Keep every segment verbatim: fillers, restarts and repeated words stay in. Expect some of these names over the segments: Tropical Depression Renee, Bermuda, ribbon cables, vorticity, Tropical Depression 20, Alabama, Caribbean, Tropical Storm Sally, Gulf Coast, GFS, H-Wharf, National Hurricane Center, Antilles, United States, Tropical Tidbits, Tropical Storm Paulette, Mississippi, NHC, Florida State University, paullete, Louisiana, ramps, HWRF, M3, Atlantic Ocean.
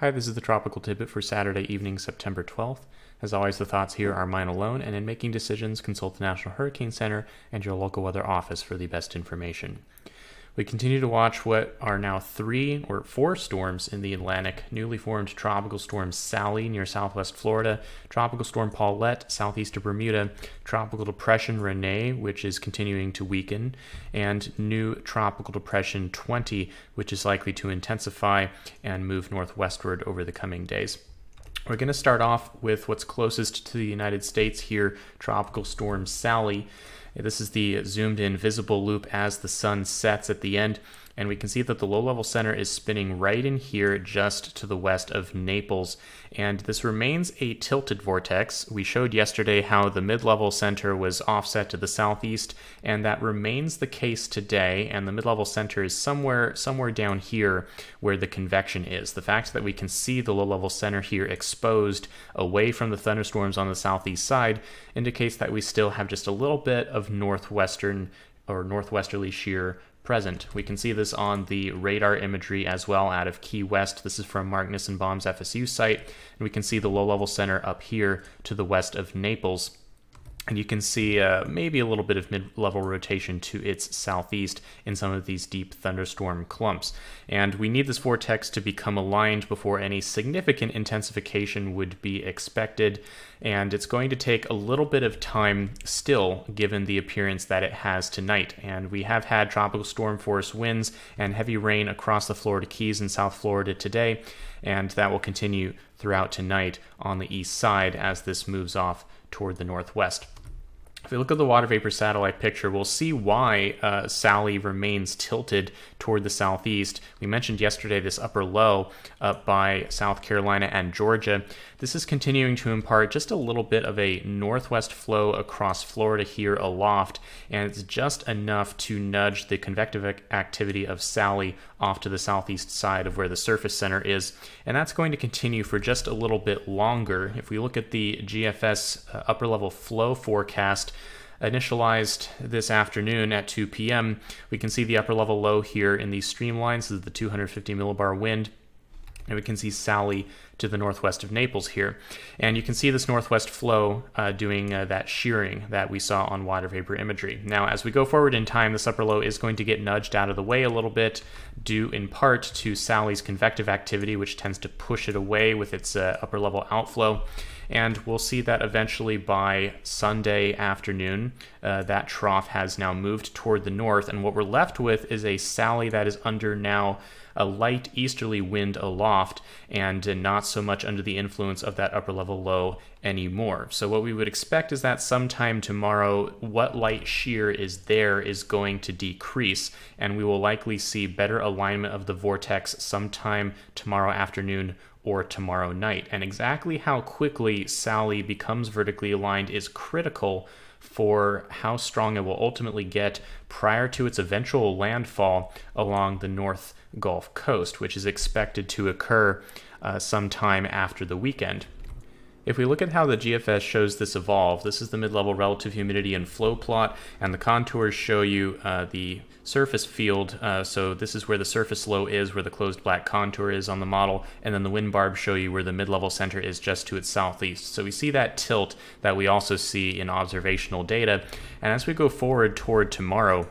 Hi, this is the Tropical Tidbit for Saturday evening, September twelfth. As always, the thoughts here are mine alone, and in making decisions, consult the National Hurricane Center and your local weather office for the best information. We continue to watch what are now three or four storms in the Atlantic: newly formed Tropical Storm Sally near southwest Florida, Tropical Storm Paulette southeast of Bermuda, Tropical Depression Renee, which is continuing to weaken, and new Tropical Depression twenty, which is likely to intensify and move northwestward over the coming days. We're going to start off with what's closest to the United States here, Tropical Storm Sally. This is the zoomed in visible loop as the sun sets at the end, and we can see that the low-level center is spinning right in here just to the west of Naples, and this remains a tilted vortex. We showed yesterday how the mid-level center was offset to the southeast, and that remains the case today, and the mid-level center is somewhere somewhere down here where the convection is. The fact that we can see the low-level center here exposed away from the thunderstorms on the southeast side indicates that we still have just a little bit of northwestern or northwesterly shear present. We can see this on the radar imagery as well out of Key West. This is from Mark Nissenbaum's F S U site, and we can see the low-level center up here to the west of Naples. And you can see uh, maybe a little bit of mid-level rotation to its southeast in some of these deep thunderstorm clumps. And we need this vortex to become aligned before any significant intensification would be expected. And it's going to take a little bit of time still, given the appearance that it has tonight. And we have had tropical storm force winds and heavy rain across the Florida Keys and South Florida today. And that will continue throughout tonight on the east side as this moves off toward the northwest. If we look at the water vapor satellite picture, we'll see why uh, Sally remains tilted toward the southeast. We mentioned yesterday this upper low up by South Carolina and Georgia. This is continuing to impart just a little bit of a northwest flow across Florida here aloft, and it's just enough to nudge the convective activity of Sally off to the southeast side of where the surface center is, and that's going to continue for just a little bit longer. If we look at the G F S uh, upper level flow forecast, initialized this afternoon at two P M, we can see the upper level low here in these streamlines. This is the two hundred fifty millibar wind, and we can see Sally to the northwest of Naples here. And you can see this northwest flow uh, doing uh, that shearing that we saw on water vapor imagery. Now, as we go forward in time, this upper low is going to get nudged out of the way a little bit, due in part to Sally's convective activity, which tends to push it away with its uh, upper level outflow. And we'll see that eventually by Sunday afternoon, uh, that trough has now moved toward the north. And what we're left with is a Sally that is under now a light easterly wind aloft, and uh, not so much under the influence of that upper level low anymore. So what we would expect is that sometime tomorrow, what light shear is there is going to decrease, and we will likely see better alignment of the vortex sometime tomorrow afternoon or tomorrow night. And exactly how quickly Sally becomes vertically aligned is critical for how strong it will ultimately get prior to its eventual landfall along the North Gulf Coast, which is expected to occur uh, sometime after the weekend. If we look at how the G F S shows this evolve, this is the mid-level relative humidity and flow plot, and the contours show you uh, the surface field. Uh, so this is where the surface low is, where the closed black contour is on the model, and then the wind barbs show you where the mid-level center is just to its southeast. So we see that tilt that we also see in observational data. And as we go forward toward tomorrow,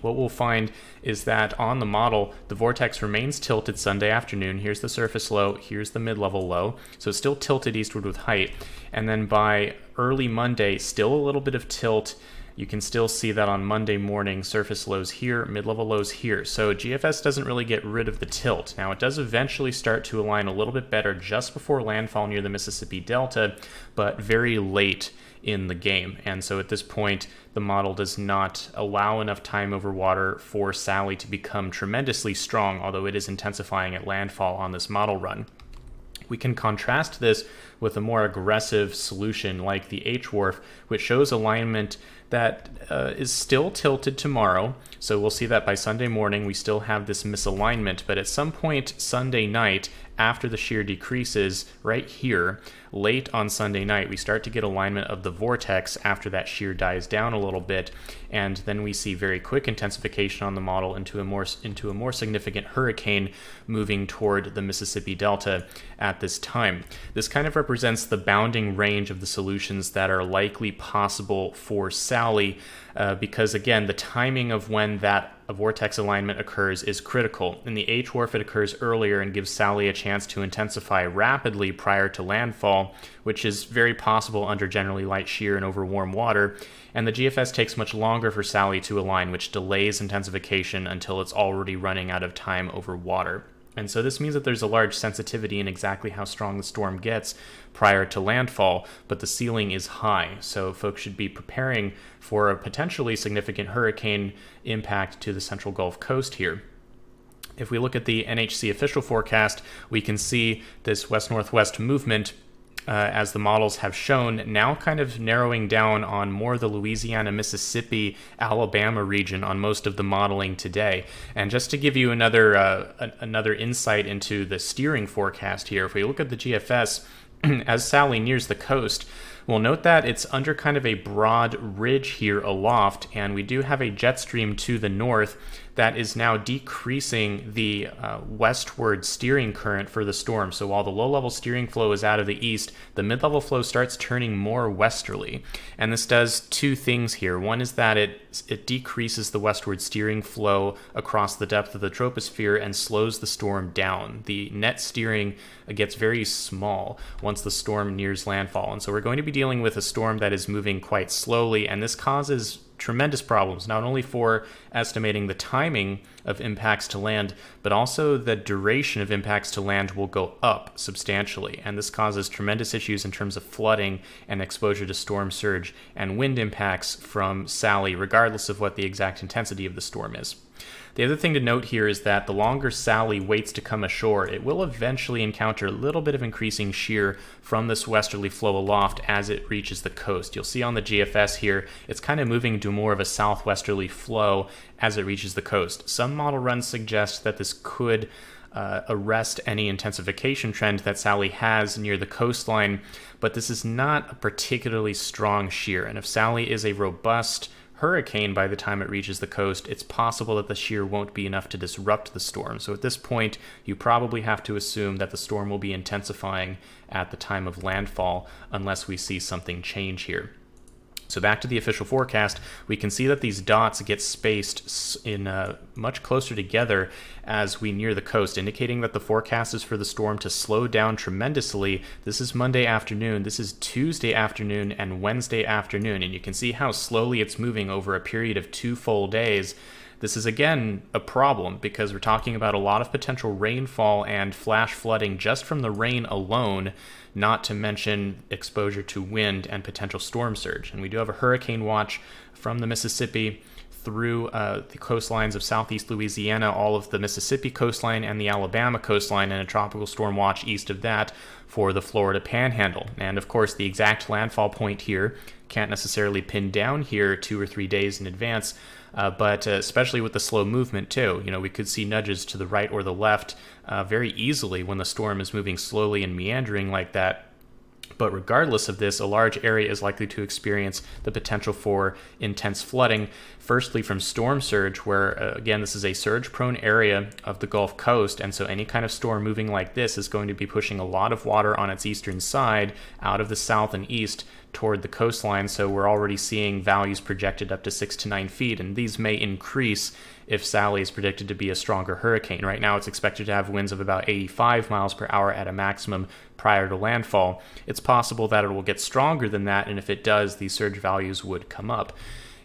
what we'll find is that on the model, the vortex remains tilted Sunday afternoon. Here's the surface low, here's the mid-level low. So it's still tilted eastward with height. And then by early Monday, still a little bit of tilt. You can still see that on Monday morning, surface lows here, mid-level lows here. So G F S doesn't really get rid of the tilt. Now, it does eventually start to align a little bit better just before landfall near the Mississippi Delta, but very late in the game. And so at this point, the model does not allow enough time over water for Sally to become tremendously strong, although it is intensifying at landfall on this model run. We can contrast this with a more aggressive solution like the H-Wharf, which shows alignment that uh, is still tilted tomorrow. So we'll see that by Sunday morning, we still have this misalignment, but at some point Sunday night, after the shear decreases right here, late on Sunday night, we start to get alignment of the vortex after that shear dies down a little bit, and then we see very quick intensification on the model into a more into a more significant hurricane moving toward the Mississippi Delta at this time. This kind of represents the bounding range of the solutions that are likely possible for Sally, uh, because again, the timing of when that a vortex alignment occurs is critical. In the H-Wharf, it occurs earlier and gives Sally a chance to intensify rapidly prior to landfall, which is very possible under generally light shear and over warm water. And the G F S takes much longer for Sally to align, which delays intensification until it's already running out of time over water. And so this means that there's a large sensitivity in exactly how strong the storm gets prior to landfall, but the ceiling is high. So folks should be preparing for a potentially significant hurricane impact to the central Gulf Coast here. If we look at the N H C official forecast, we can see this west-northwest movement, uh, as the models have shown, now kind of narrowing down on more the Louisiana, Mississippi, Alabama region on most of the modeling today. And just to give you another uh, another insight into the steering forecast here, if we look at the G F S, as Sally nears the coast, we'll note that it's under kind of a broad ridge here aloft, and we do have a jet stream to the north that is now decreasing the uh, westward steering current for the storm. So while the low-level steering flow is out of the east, the mid-level flow starts turning more westerly. And this does two things here. One is that it, it decreases the westward steering flow across the depth of the troposphere and slows the storm down. The net steering gets very small once the storm nears landfall. And so we're going to be dealing with a storm that is moving quite slowly, and this causes tremendous problems, not only for estimating the timing of impacts to land, but also the duration of impacts to land will go up substantially. And this causes tremendous issues in terms of flooding and exposure to storm surge and wind impacts from Sally, regardless of what the exact intensity of the storm is. The other thing to note here is that the longer Sally waits to come ashore, it will eventually encounter a little bit of increasing shear from this westerly flow aloft as it reaches the coast. You'll see on the G F S here, it's kind of moving to more of a southwesterly flow as it reaches the coast. Some model runs suggest that this could Uh, arrest any intensification trend that Sally has near the coastline, but this is not a particularly strong shear. And if Sally is a robust hurricane by the time it reaches the coast, it's possible that the shear won't be enough to disrupt the storm. So at this point, you probably have to assume that the storm will be intensifying at the time of landfall, unless we see something change here. So back to the official forecast, we can see that these dots get spaced in uh, much closer together as we near the coast, indicating that the forecast is for the storm to slow down tremendously. This is Monday afternoon, this is Tuesday afternoon, and Wednesday afternoon, and you can see how slowly it's moving over a period of two full days. This is, again, a problem because we're talking about a lot of potential rainfall and flash flooding just from the rain alone, not to mention exposure to wind and potential storm surge. And we do have a hurricane watch from the Mississippi through uh, the coastlines of southeast Louisiana, all of the Mississippi coastline and the Alabama coastline, and a tropical storm watch east of that for the Florida Panhandle. And of course, the exact landfall point here can't necessarily pin down here two or three days in advance, uh, but uh, especially with the slow movement too, you know, we could see nudges to the right or the left uh, very easily when the storm is moving slowly and meandering like that. But regardless of this, a large area is likely to experience the potential for intense flooding, firstly from storm surge, where, uh, again, this is a surge-prone area of the Gulf Coast, and so any kind of storm moving like this is going to be pushing a lot of water on its eastern side out of the south and east toward the coastline, so we're already seeing values projected up to six to nine feet, and these may increase if Sally is predicted to be a stronger hurricane. Right now, it's expected to have winds of about eighty-five miles per hour at a maximum prior to landfall. It's possible that it will get stronger than that, and if it does, these surge values would come up.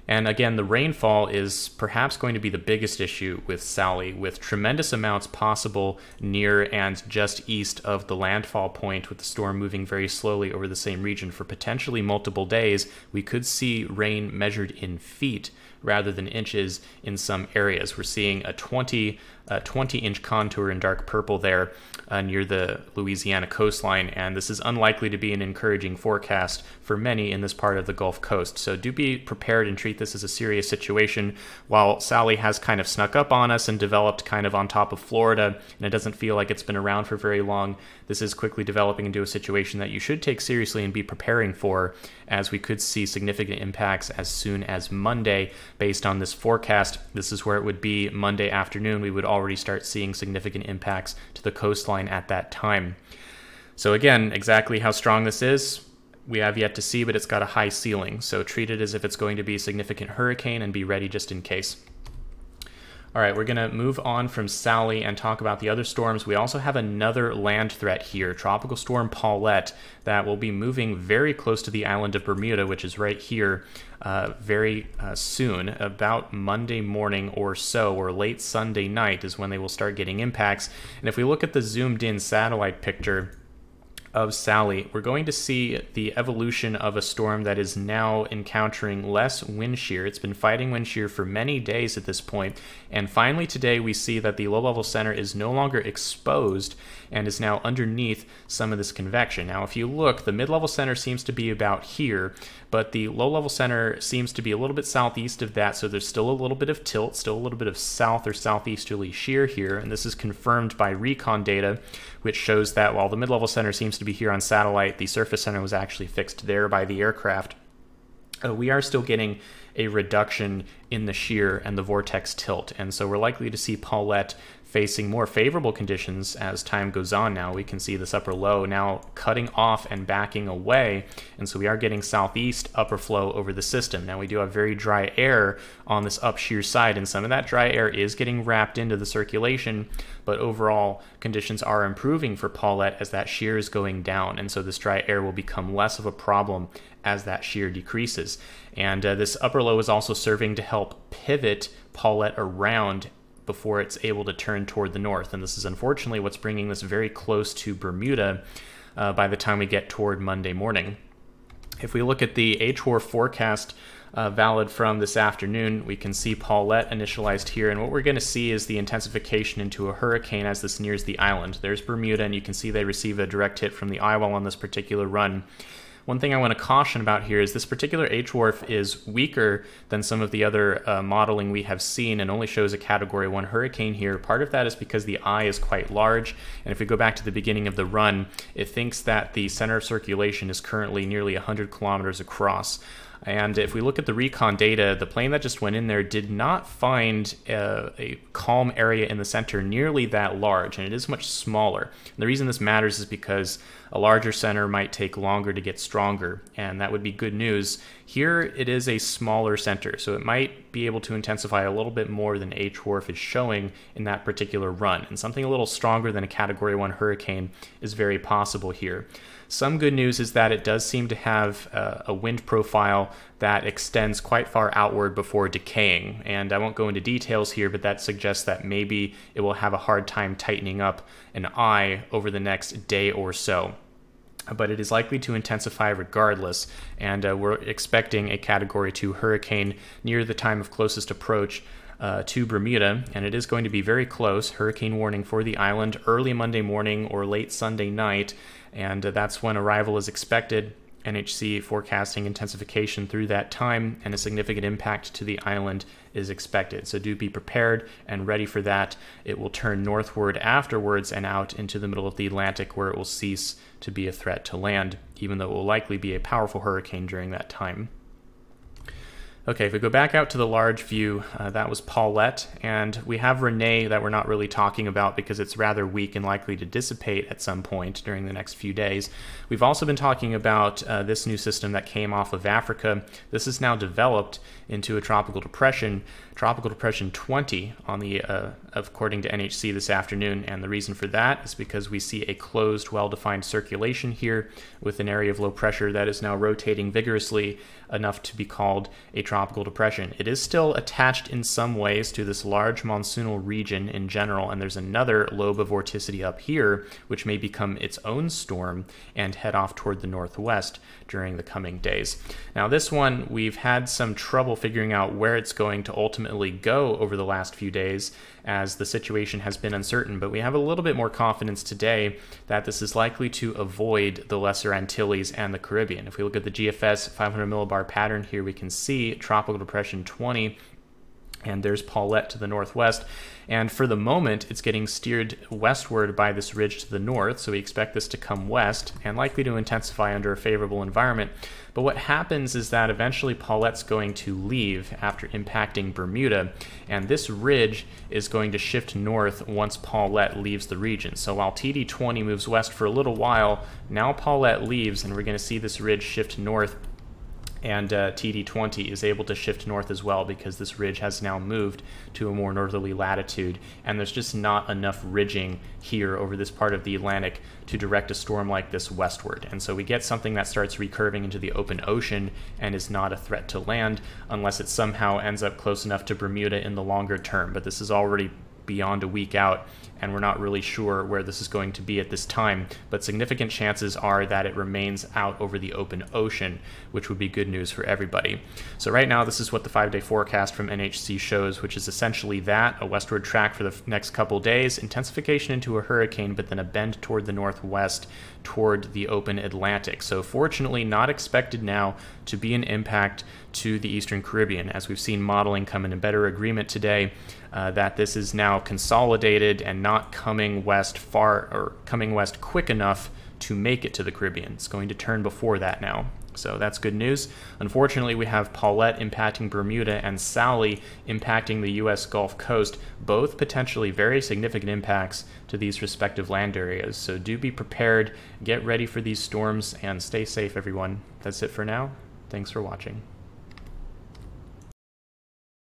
And again, the rainfall is perhaps going to be the biggest issue with Sally, with tremendous amounts possible near and just east of the landfall point, with the storm moving very slowly over the same region for potentially multiple days. We could see rain measured in feet rather than inches in some areas. We're seeing a twenty, uh, twenty inch contour in dark purple there uh, near the Louisiana coastline, and this is unlikely to be an encouraging forecast for many in this part of the Gulf Coast. So do be prepared and treat this as a serious situation. While Sally has kind of snuck up on us and developed kind of on top of Florida, and it doesn't feel like it's been around for very long, this is quickly developing into a situation that you should take seriously and be preparing for, as we could see significant impacts as soon as Monday. Based on this forecast, this is where it would be Monday afternoon. We would already start seeing significant impacts to the coastline at that time. So again, exactly how strong this is, we have yet to see, but it's got a high ceiling. So treat it as if it's going to be a significant hurricane and be ready just in case. All right, we're gonna move on from Sally and talk about the other storms. We also have another land threat here, Tropical Storm Paulette, that will be moving very close to the island of Bermuda, which is right here uh, very uh, soon, about Monday morning or so, or late Sunday night is when they will start getting impacts. And if we look at the zoomed in satellite picture of Sally, we're going to see the evolution of a storm that is now encountering less wind shear. It's been fighting wind shear for many days at this point, and finally today we see that the low-level center is no longer exposed and is now underneath some of this convection. Now if you look, the mid-level center seems to be about here, but the low-level center seems to be a little bit southeast of that, so there's still a little bit of tilt, still a little bit of south or southeasterly shear here, and this is confirmed by recon data, which shows that while the mid-level center seems to be here on satellite, the surface center was actually fixed there by the aircraft. Uh, we are still getting a reduction in the shear and the vortex tilt, and so we're likely to see Paulette facing more favorable conditions as time goes on. Now we can see this upper low now cutting off and backing away, and so we are getting southeast upper flow over the system. Now we do have very dry air on this up shear side, and some of that dry air is getting wrapped into the circulation, but overall conditions are improving for Paulette as that shear is going down, and so this dry air will become less of a problem as that shear decreases. And uh, this upper low is also serving to help pivot Paulette around before it's able to turn toward the north. And this is unfortunately what's bringing this very close to Bermuda uh, by the time we get toward Monday morning. If we look at the H WARF forecast uh, valid from this afternoon, we can see Paulette initialized here. And what we're going to see is the intensification into a hurricane as this nears the island. There's Bermuda, and you can see they receive a direct hit from the eyewall on this particular run. One thing I want to caution about here is this particular H WARF is weaker than some of the other uh, modeling we have seen, and only shows a category one hurricane here. Part of that is because the eye is quite large, and if we go back to the beginning of the run, it thinks that the center of circulation is currently nearly one hundred kilometers across. And if we look at the recon data, the plane that just went in there did not find a, a calm area in the center nearly that large, and it is much smaller. And the reason this matters is because a larger center might take longer to get stronger, and that would be good news. Here it is a smaller center, so it might be able to intensify a little bit more than H WARF is showing in that particular run, and something a little stronger than a Category one hurricane is very possible here. Some good news is that it does seem to have uh, a wind profile that extends quite far outward before decaying, and I won't go into details here, but that suggests that maybe it will have a hard time tightening up an eye over the next day or so. But it is likely to intensify regardless, and uh, we're expecting a Category two hurricane near the time of closest approach Uh, to Bermuda, and it is going to be very close. Hurricane warning for the island early Monday morning or late Sunday night, and uh, that's when arrival is expected. N H C forecasting intensification through that time, and a significant impact to the island is expected. So do be prepared and ready for that. It will turn northward afterwards and out into the middle of the Atlantic, where it will cease to be a threat to land, even though it will likely be a powerful hurricane during that time. Okay, if we go back out to the large view, uh, that was Paulette, and we have Renee that we're not really talking about because it's rather weak and likely to dissipate at some point during the next few days. We've also been talking about uh, this new system that came off of Africa. This is now developed into a tropical depression, Tropical Depression twenty, on the uh, according to N H C this afternoon, and the reason for that is because we see a closed, well-defined circulation here with an area of low pressure that is now rotating vigorously enough to be called a tropical tropical depression. It is still attached in some ways to this large monsoonal region in general, and there's another lobe of vorticity up here, which may become its own storm and head off toward the northwest during the coming days. Now this one, we've had some trouble figuring out where it's going to ultimately go over the last few days, as the situation has been uncertain, but we have a little bit more confidence today that this is likely to avoid the Lesser Antilles and the Caribbean. If we look at the G F S five hundred millibar pattern here, we can see Tropical Depression twenty, and there's Paulette to the northwest. And for the moment, it's getting steered westward by this ridge to the north, so we expect this to come west and likely to intensify under a favorable environment. But what happens is that eventually Paulette's going to leave after impacting Bermuda, and this ridge is going to shift north once Paulette leaves the region. So while T D twenty moves west for a little while, now Paulette leaves, and we're going to see this ridge shift north, and uh, T D twenty is able to shift north as well because this ridge has now moved to a more northerly latitude, and there's just not enough ridging here over this part of the Atlantic to direct a storm like this westward. And so we get something that starts recurving into the open ocean and is not a threat to land unless it somehow ends up close enough to Bermuda in the longer term. But this is already beyond a week out, and we're not really sure where this is going to be at this time, but significant chances are that it remains out over the open ocean, which would be good news for everybody. So right now, this is what the five-day forecast from N H C shows, which is essentially that, a westward track for the next couple days, intensification into a hurricane, but then a bend toward the northwest, toward the open Atlantic. So fortunately, not expected now to be an impact to the Eastern Caribbean, as we've seen modeling come into better agreement today, uh, that this is now consolidated and not coming west far or coming west quick enough to make it to the Caribbean. It's going to turn before that now. So that's good news. Unfortunately, we have Paulette impacting Bermuda and Sally impacting the U S Gulf Coast, both potentially very significant impacts to these respective land areas. So do be prepared, get ready for these storms, and stay safe, everyone. That's it for now. Thanks for watching.